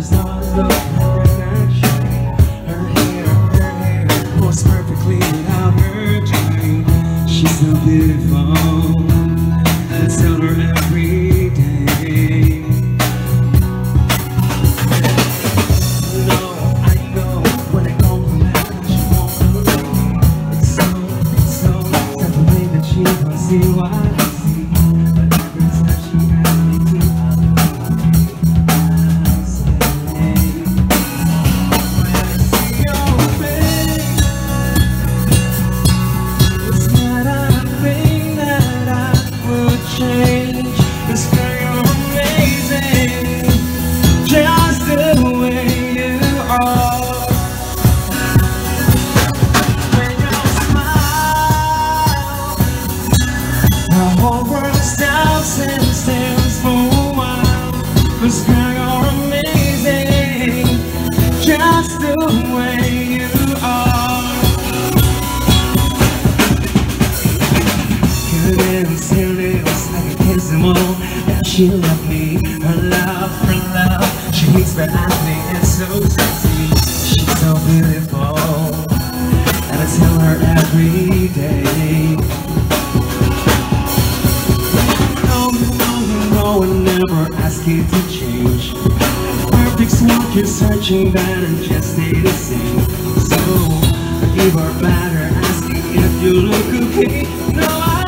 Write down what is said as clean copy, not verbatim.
the stars look her energy. Her hair was perfectly without her trying. She's so beautiful, I tell her every day. I know when I compliment her, she won't believe. It's so sad the way that she don't see why I see. But every time she asks me to, cause girl, you're amazing, just the way you are. Here it is, here it is, like a kiss and more. And she left me, her love, she hates but I think it's so sexy. She's so beautiful, and I tell her every day. No, no, no, I never ask you to change. Perfect smoke, you're searching better, just stay the same. So, I give her better, asking if you look okay. No, I